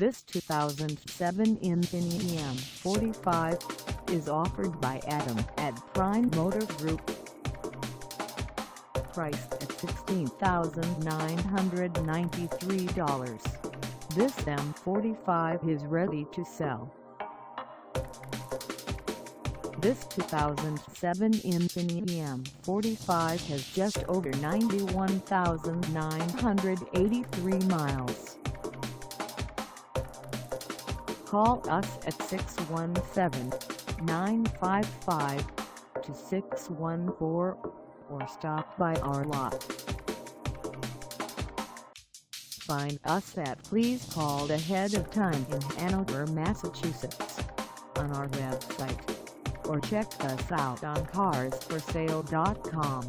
This 2007 Infiniti M45 is offered by Adam at Prime Motor Group. Priced at $16,993, this M45 is ready to sell. This 2007 Infiniti M45 has just over 91,983 miles. Call us at 617-955-2614 or stop by our lot. Find us at Please Call Ahead of Time in Hanover, Massachusetts, on our website, or check us out on carsforsale.com.